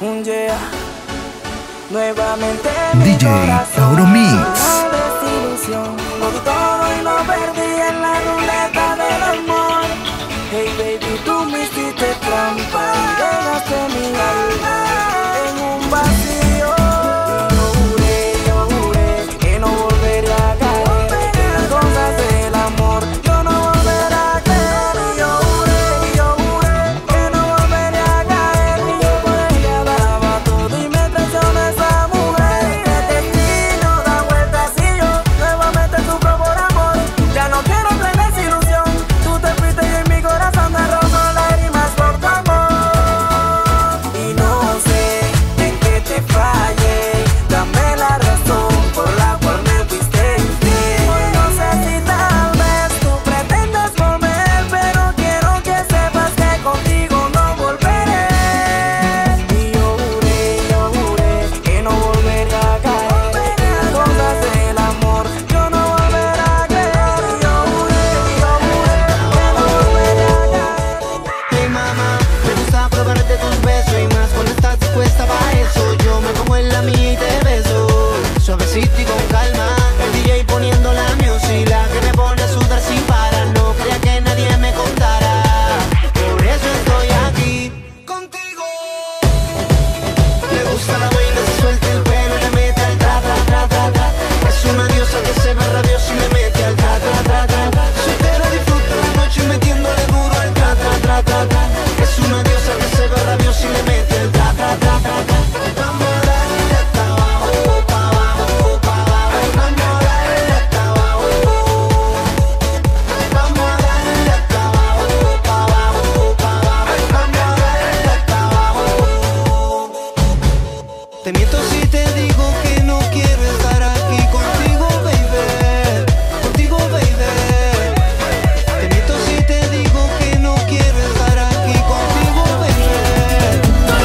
Yeah. Nuevamente DJ Tauromix. Por todo y lo perdí en la ruleta del amor. Hey baby, tú me hiciste trampa y dejaste mi alma en un vacío. Yo juré que no volvería a caer en las cosas del amor. Yo no volveré a caer. Yo juré que no volveré a caer. Yo por ella daba todo y me traicionó esa mujer. Este destino da vueltas y yo nuevamente sufro por amor. Ya no quiero tener desilusión. Tú te fuiste y en mi corazón derramó lágrimas por tu amor. Y no sé en qué te fallé. Dame la razón por la cual me fuiste infiel. Hoy no sé si tal vez tú pretendas volver, pero quiero que sepas que contigo no volveré. Y yo juré que no volveré a caer en las cosas del amor. Yo no volveré a caer. Yo juré que no volveré a caer. Hey mamá, me gusta probar de tus besos y más cuando estás dispuesta para eso. Yo me pongo en la mía y te beso, suavecito y con calma. El DJ poniendo la music, la que me pone a sudar sin parar. No creía que nadie me contara, por eso estoy aquí contigo. Le gusta la vaina, se suelta el pelo y le mete al tra, tra, tra, tra, tra. Es una diosa que se ve rabiosa y le mete al tra, tra, tra, tra, tra. Soltera disfruta la noche metiéndole duro al tra, tra, tra, tra, tra. Es una diosa que se ve rabiosa y le mete al tra, tra, tra, tra, tra. Vamos a darle hasta abajo, pa' abajo, pa' abajo. Vamos a darle hasta abajo. Vamos a darle hasta abajo, pa' abajo, pa' abajo. Vamos a darle hasta abajo. Te miento si te digo que no quiero estar aquí contigo, baby. Contigo, baby. Te miento si te digo que no quiero estar aquí contigo, baby. Una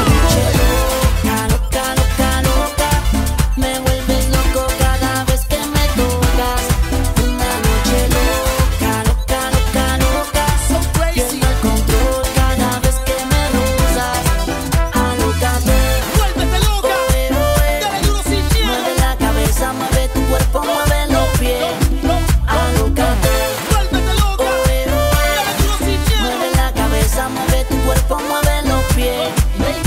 loca, loca, loca, me vuelves loco cada vez que me tocas. Una noche loca, loca, loca, loca, pierdo el control cada vez que me rozas. Alócate, Vuélvete loca, oe, oe, dale duro sin mueve miedo. la cabeza, mueve tu cuerpo, mueve los pies. Alócate, Vuélvete loca, oe, dale duro sin oe, miedo. mueve la cabeza, mueve tu cuerpo, mueve los pies. Baby,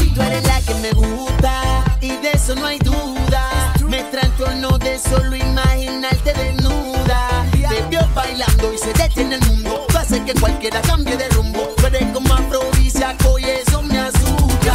tú eres la que me gusta y de eso no hay duda. Me trastorno de solo imaginarte desnuda. Te vio bailando y se detiene el mundo. Tú haces que cualquiera cambie de rumbo. Tú eres como afrodisíaco y eso me asusta.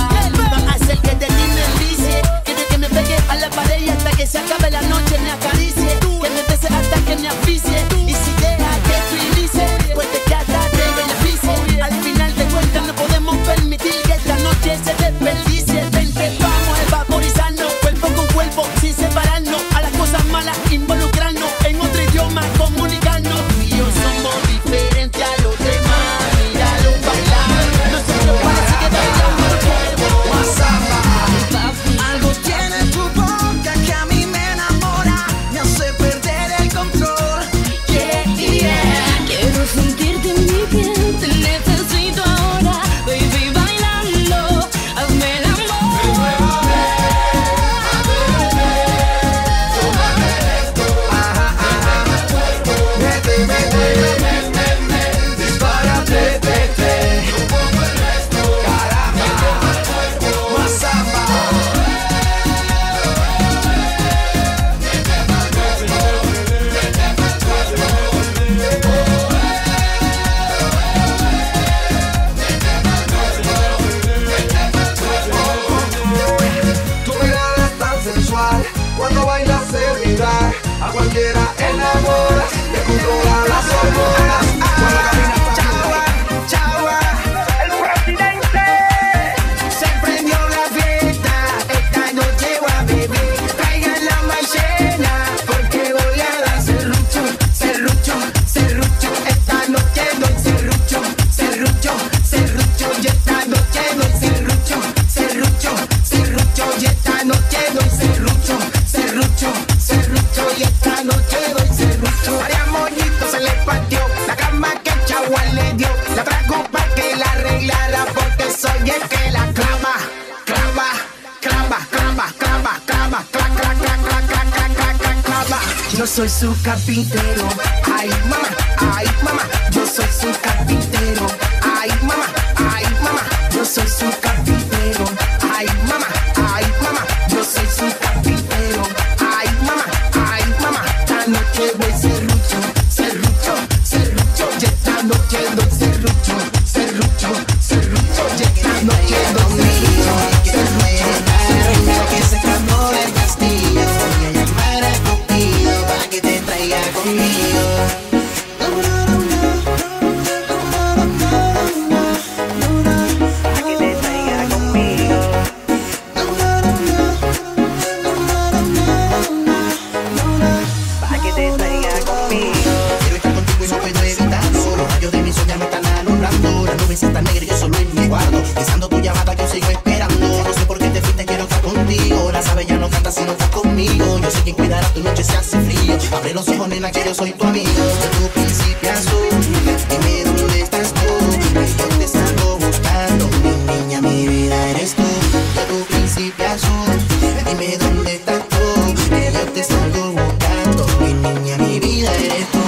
Va a hacer que de ti me envicie, que me pegue a la pared y hasta que se acabe la noche me acaricie, que me bese hasta que me asfixie. Y si deja que tú inicie, pues te quedas de beneficio. Al final de cuentas no podemos permitir que esta noche se desperdicie. Vente, vamos a evaporizarnos, cuerpo con cuerpo, sin separarnos. A las cosas malas involucrarnos, en otro idioma comunicarnos. Tú y yo somos diferentes a los demás, míralo bailar. Nosotros parece que bailamos el cuerpo. Algo tiene tu boca que a mí me enamora, me hace perder el control. Yeah, yeah. Quiero sentirte en mi piel, te necesito ahora. Baby, bailalo, hazme el amor. Mete, dispárate, caramba, mazapa. Tu mirada es tan sensual, cuando bailas se vibrar, a cualquiera enamora, te controla las hormonas. Cuando caminas tan sensual, Chagua, el presidente, se prendió la fiesta, esta noche voy a vivir. Traigan la maicena, porque voy a dar serrucho, serrucho, serrucho. Esta noche doy serrucho, serrucho, serrucho. Y esta noche doy serrucho, serrucho, serrucho. Y esta noche doy serrucho, serrucho, serrucho. Y esta noche yo soy su carpintero. Ay mamá, yo soy su carpintero. Ay mamá, yo soy su carpintero. Ay mamá, yo soy su carpintero. Ay mamá, esta noche voy serrucho, serrucho, serrucho. Y esta noche doy serrucho, serrucho, serrucho. Y esta noche doy serrucho. Que yo soy tu amigo, tu príncipe azul. Dime dónde estás tú, yo te salgo buscando. Mi niña, mi vida eres tú, tu príncipe azul. Dime dónde estás tú, que yo te salgo buscando. Mi niña, mi vida eres tú.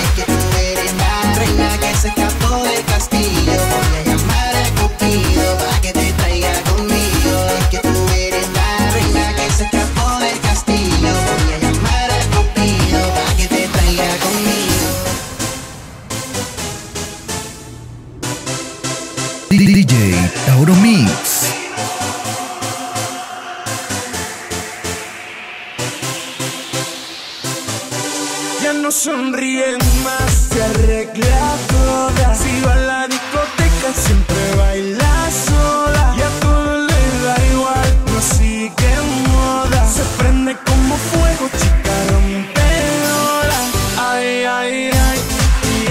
Es que tú eres la reina que se escapó del castillo. Voy a llamar a Cupido para que te traiga conmigo. Es que tú eres la reina que se escapó del castillo. Voy a llamar a Cupido para que te traiga conmigo. DJ Tauromix. Ya no sonríen más, se arregla toda. Si va a la discoteca siempre baila sola. Y a todo le da igual, no sigue en moda. Se prende como fuego, chica rompeola. Ay, ay, ay, y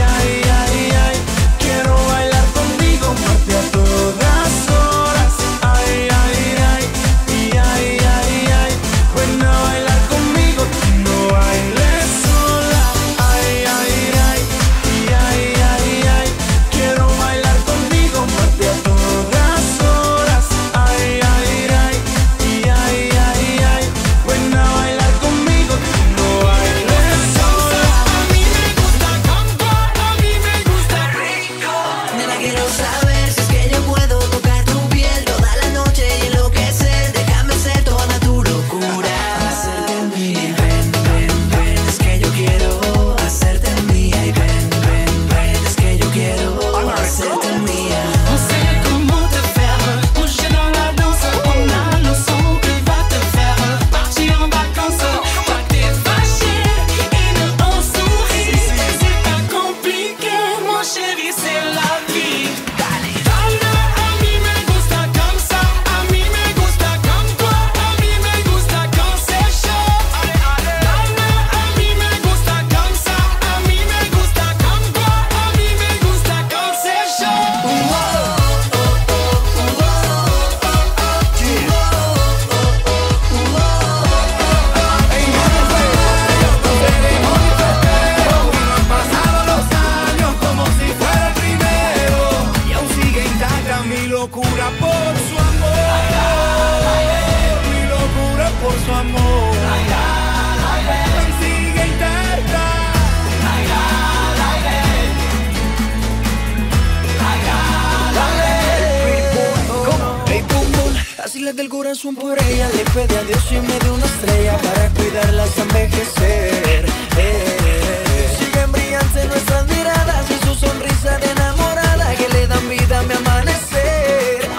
ay, ay, ay. Quiero bailar contigo, mate a todas horas. Ay, ay, ay, y ay, ay, ay. Ven a bailar conmigo, tú no bailes sola. Ay, ay, ay, y ay, ay, ay. Quiero bailar contigo, mate a todas horas. Ay, ay, ay, y ay, ay, ay. Ven a bailar conmigo, tú no bailes sola. A mí me gusta cantar, a mí me gusta rico. Nena, quiero saber si es que yo puedo tocar tu piel toda la noche y enloquecer. Déjame ser toda tu locura. Hacerte mía, ven, ven, ven, es que yo quiero hacerte mía. Y ven, ven, ven, es que yo quiero hacerte mía. On sait comment te faire bouger dans la danse. On a le son qui va te faire partir en vacances. Toi t'es fâché et nous on sourit. C'est pas compliqué, mon chéri, c'est la vie. Dale, a mí me gusta comme ça, a mí me gusta comme toi, a mí me gusta quand c'est chaud. Dale, a mí me gusta comme ça, a mí me gusta comme toi, a mí me gusta quand c'est chaud. Del corazón por ella le pedí a Dios y me dio una estrella para cuidarla hasta envejecer. Siguen brillantes nuestras miradas y su sonrisa de enamorada que le dan vida a mi amanecer.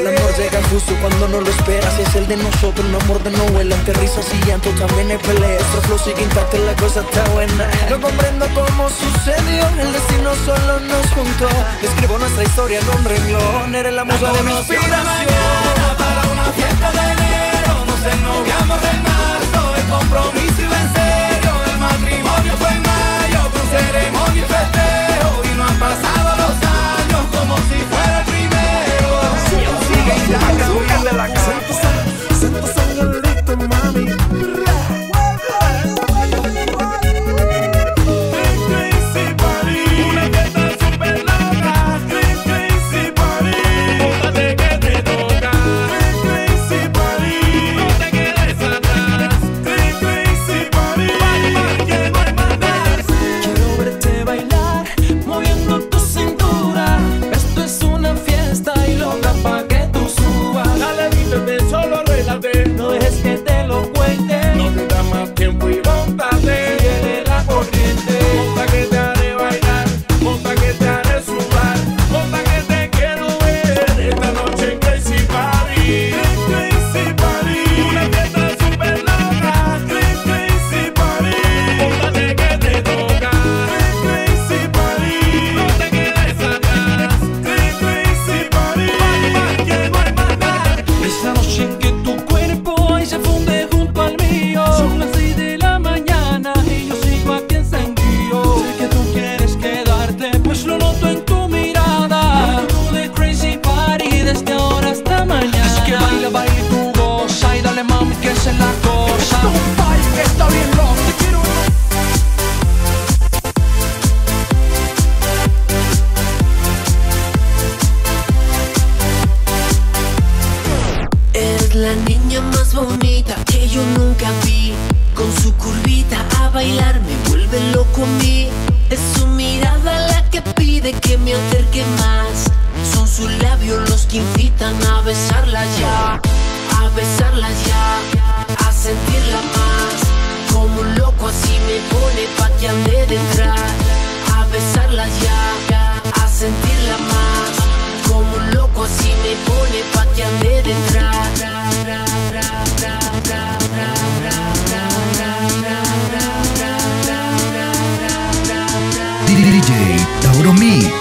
El amor llega justo cuando no lo esperas, es el de nosotros, un amor de no vuela, entre risas y llanto también hay peleas. Nuestro flow sigue intacto, la cosa está buena. No comprendo cómo sucedió, el destino solo nos juntó. Escribo nuestra historia en un renglón, eres la musa de mi inspiración. Para una fiesta de enero, nos ennoviamos en marzo. El compromiso iba en serio, el matrimonio fue en mayo. Con ceremonia y festejo, y no han pasado los años como si fuera el primero. Sigue y dale la casa. Santa Sangalito, mami. Una que está súper loca, Crazy Party. Póntate que te doy. la niña más bonita que yo nunca vi. Con su curvita a bailar me vuelve loco a mí. Es su mirada la que pide que me acerque más. Son sus labios los que invitan a besarla ya, a besarla ya, a sentirla más. Como un loco así me pone pa' que ande detrás. A besarla ya, a sentirla más. Como un loco así me pone pa' que ande detrás. DJ Tauromix.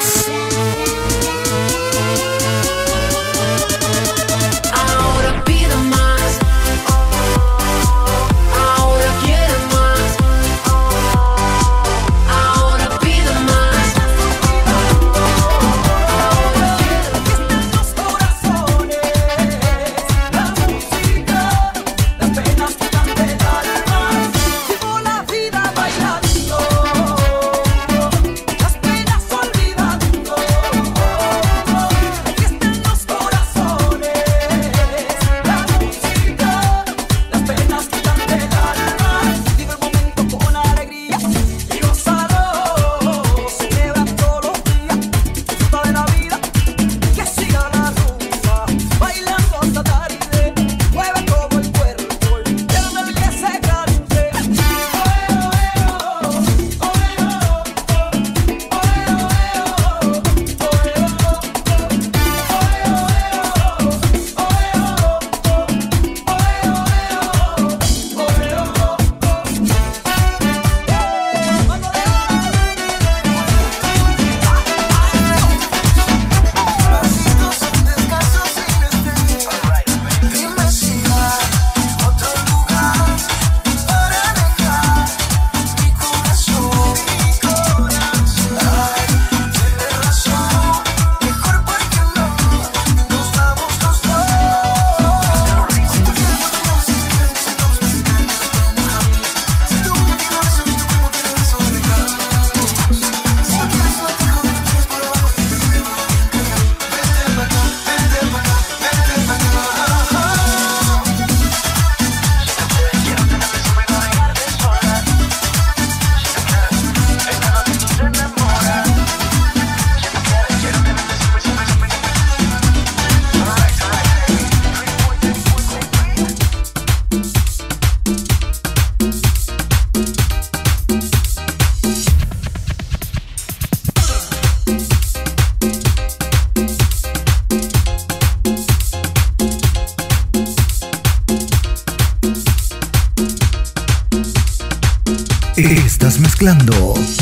Estás mezclando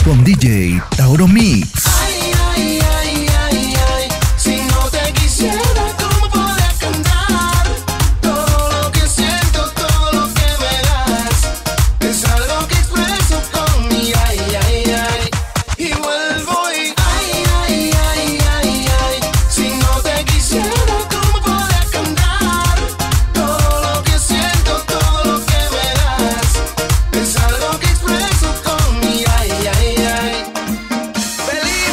con DJ Tauromix. Ay, ay, ay, ay, ay, si no te quisiera. Believe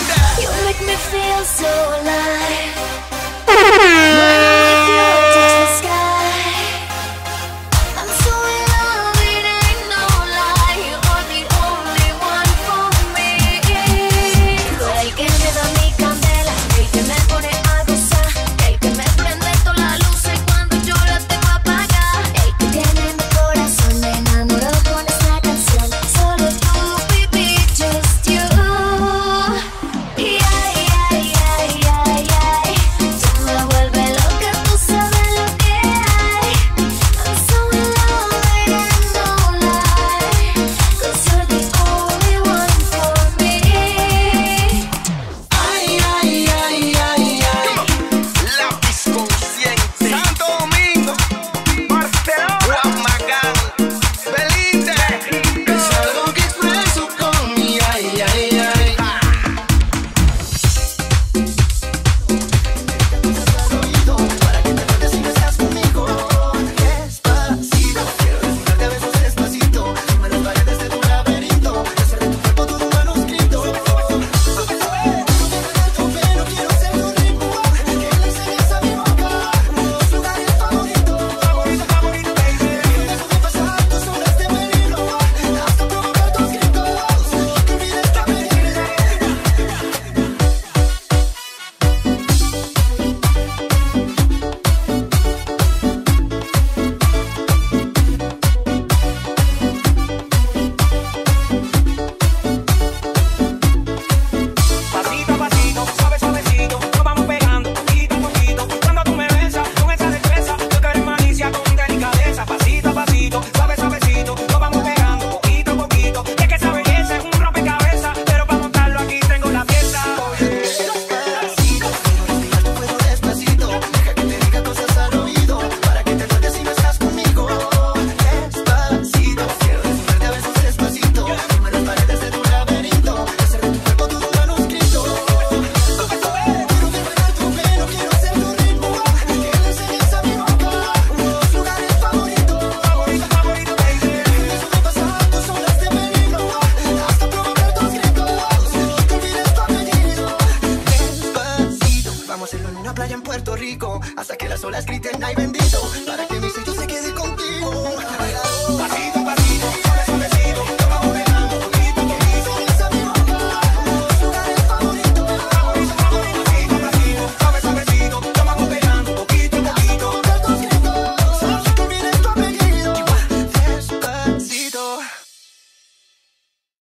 playa en Puerto Rico, hasta que las olas griten ay bendito, para que mi sello se quede contigo.